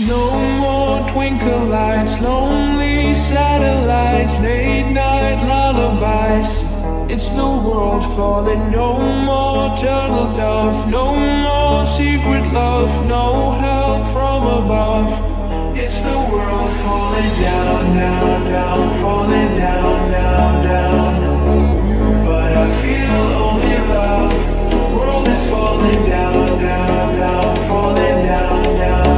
No more twinkle lights, lonely satellites, late night lullabies. It's the world falling, no more turtle dove, no more secret love, no help from above. It's the world falling down, down, down, falling down, down, down. But I feel only love, the world is falling down, down, down, falling down, down.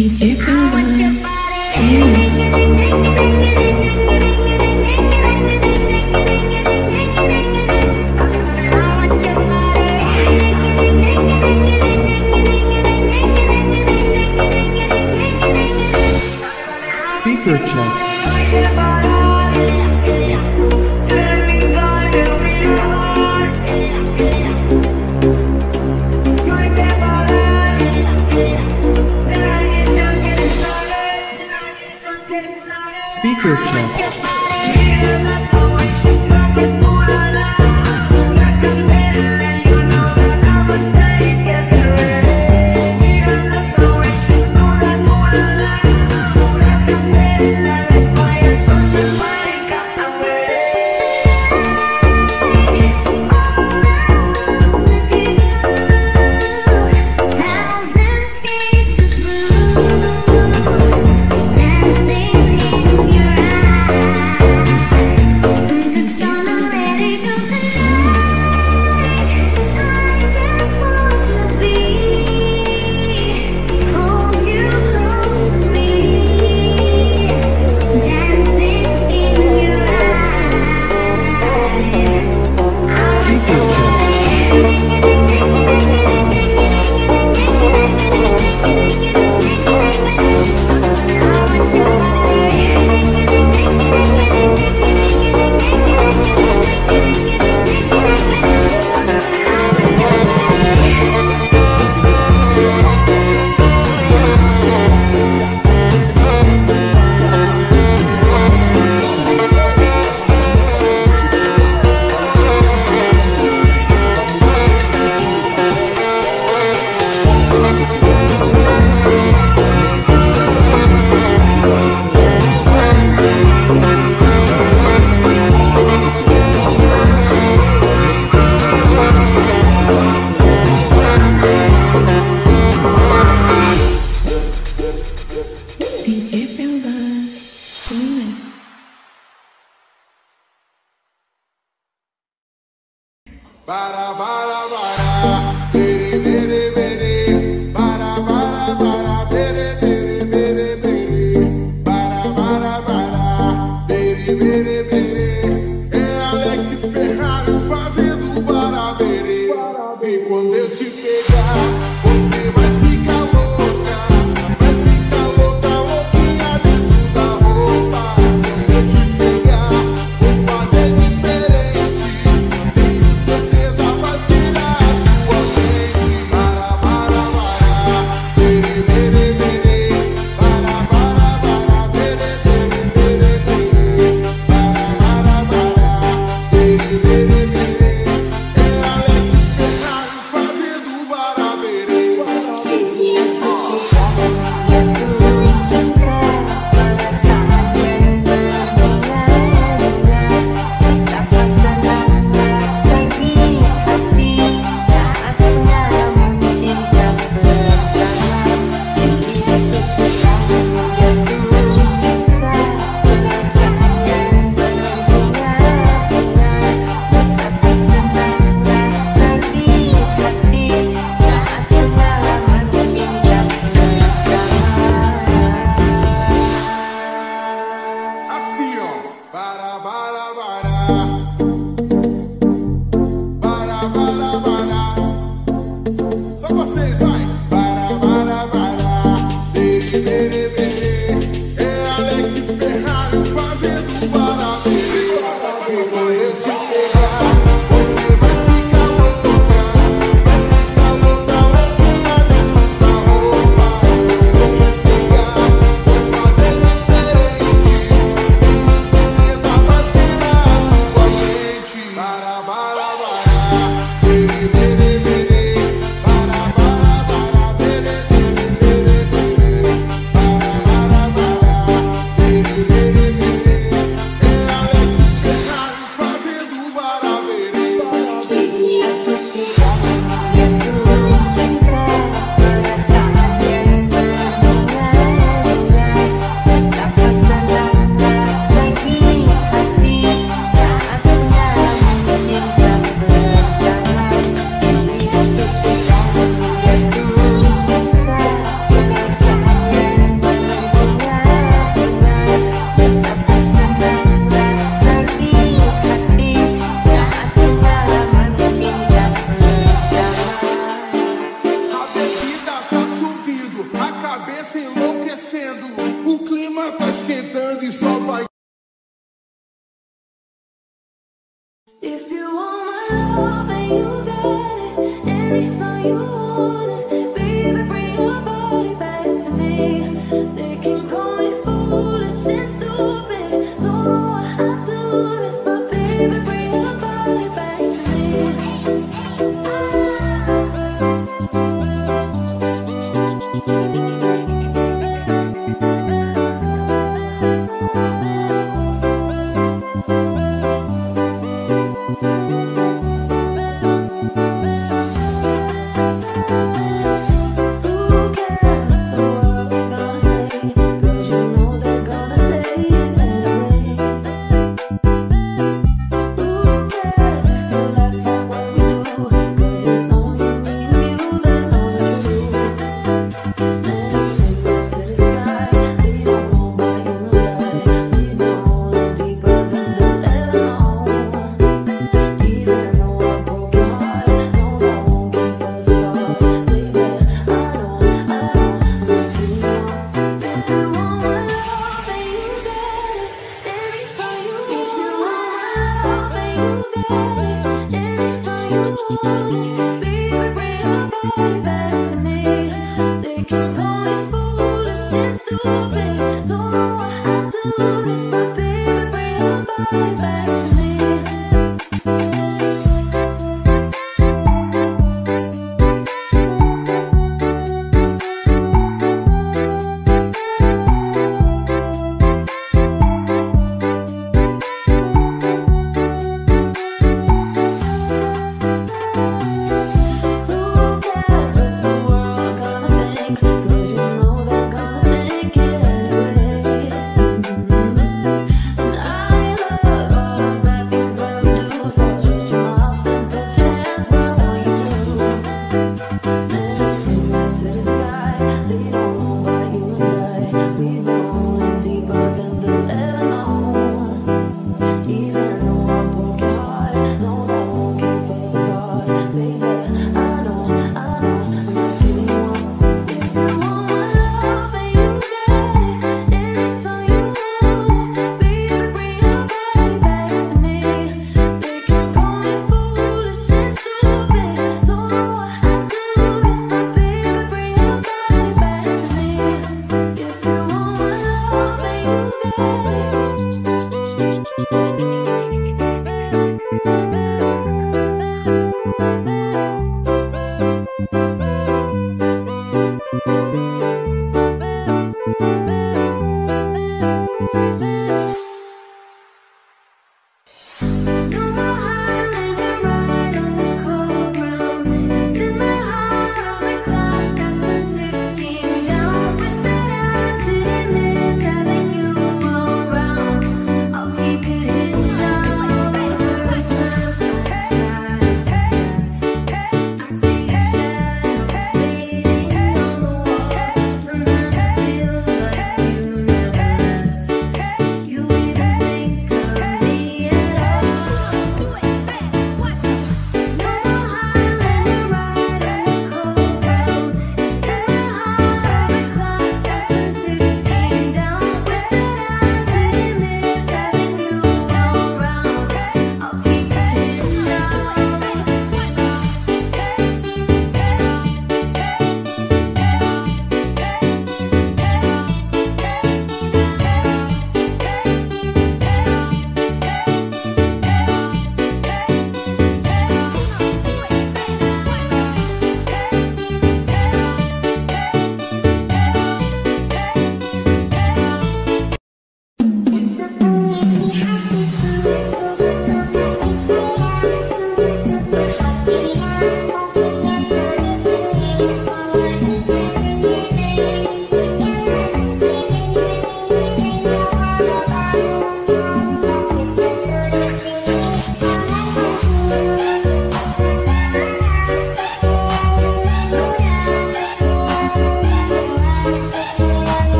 Speaker check. Speaker check. Bara bara bara, bere bere bere, bara bara bara, bere bere bere bere, bara bara bara, bere bere bere. É Alex Ferrari fazendo bara bere. E quando eu te pegar. Bara bara bara, bere bere bere, bara bara bara. se enlouquecendo, o clima tá esquentando e só vai. If you want my love and you got it, any song you want it, baby, bring your body back to me. They can call me foolish and stupid, don't know how I do this, but baby, bring your body back to me.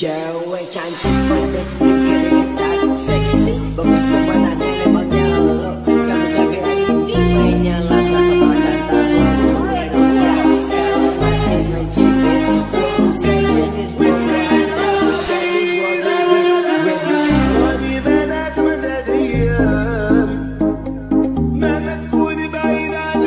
Cewek cantik manis bikinin tak seksi bagus kemana memangnya lo cabe-cabe hati dimenya lah kata pada tamu cewek masih mencintai saya jadi spesial gua di mana teman diam nanatku di bayaran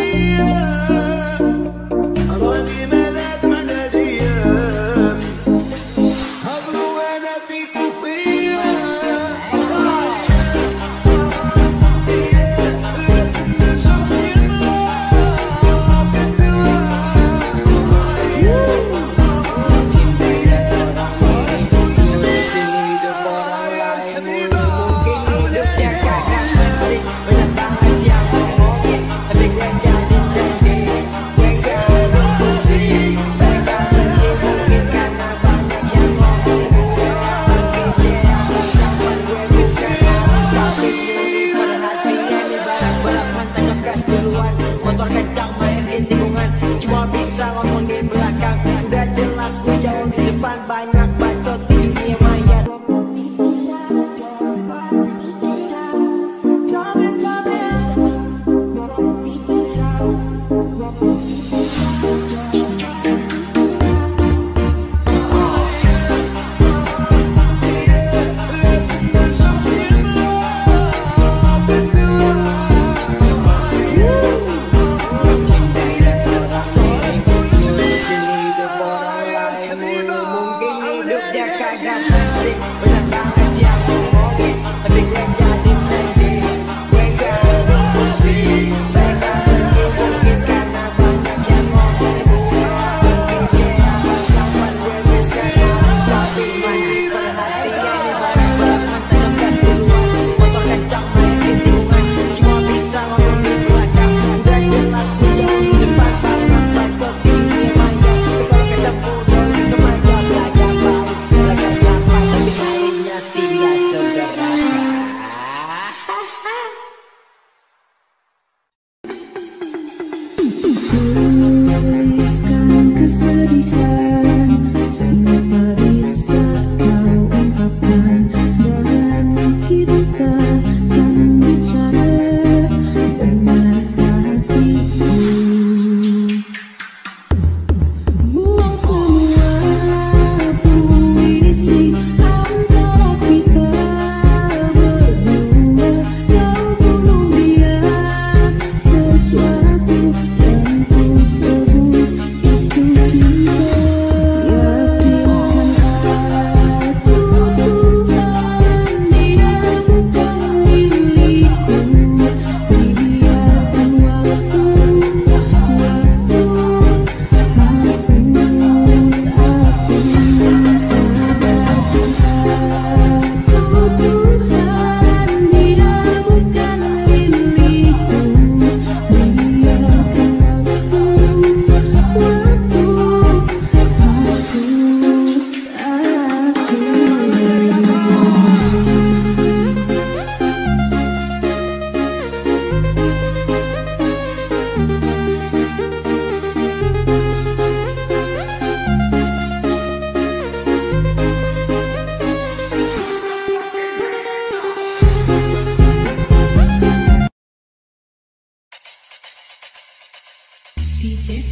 Hidup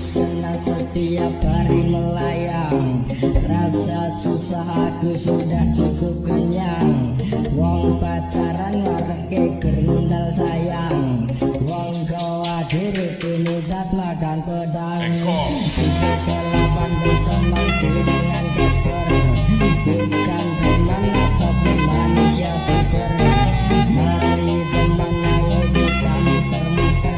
senang setiap hari melayang. Rasa susah aku sudah cukup kenyang. Wong pacaran warga gerundal sayang. Wong goa diri ini tas makan pedang. Kita kelapan berteman diri dengan dokter. Bukan teman atau manusia super. Mari teman ayo kita bermuka.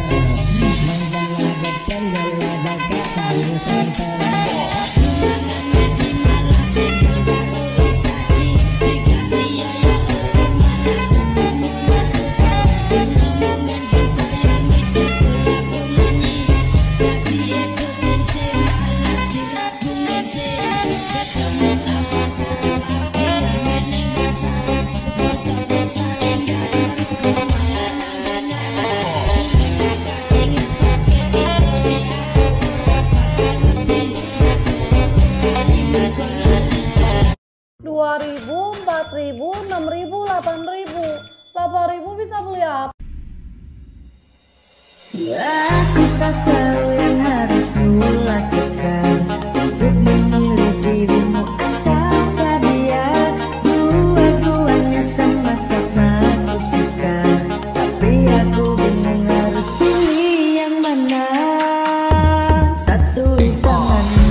Aku tak tahu yang harus kulakukan untuk memilih dirimu tanpa dia. Dua-duanya sama-sama aku suka, tapi aku bingung harus pilih yang mana. Satu di tanganmu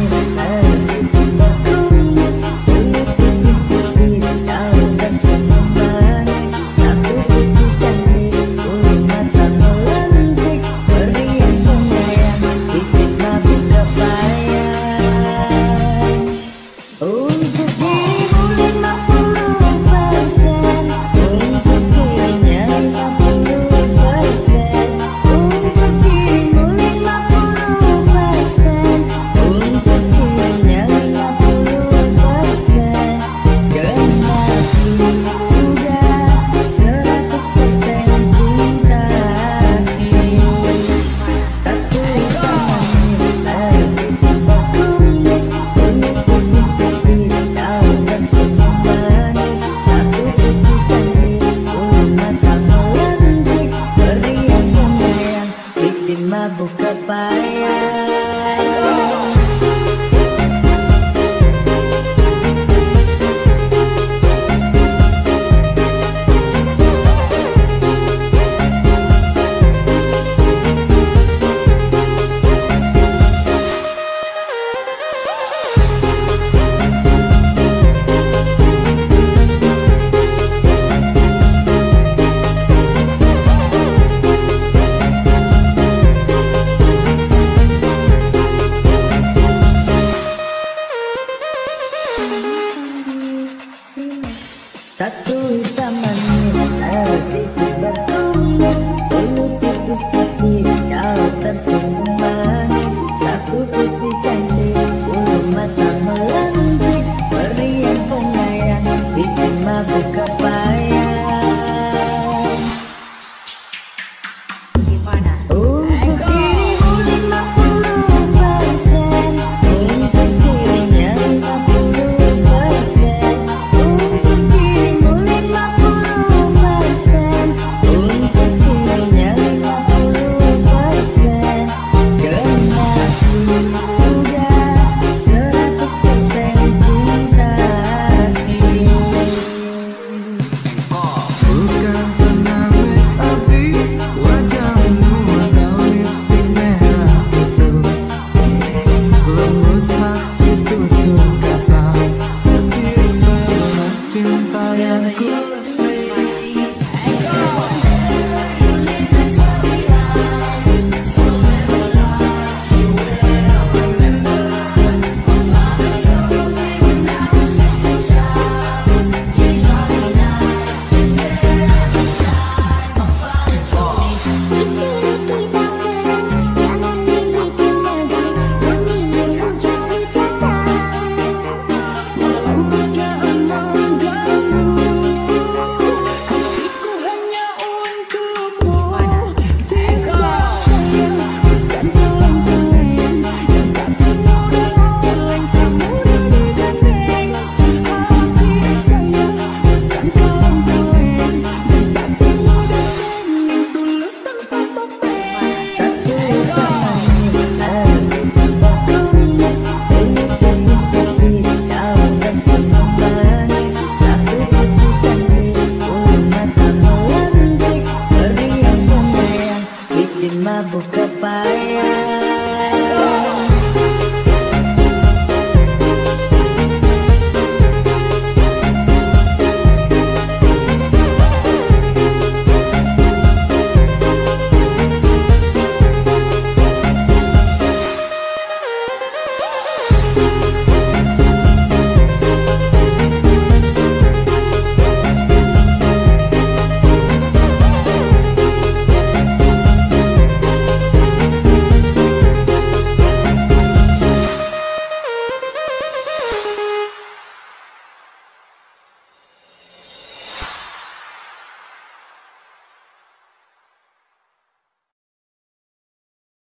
again.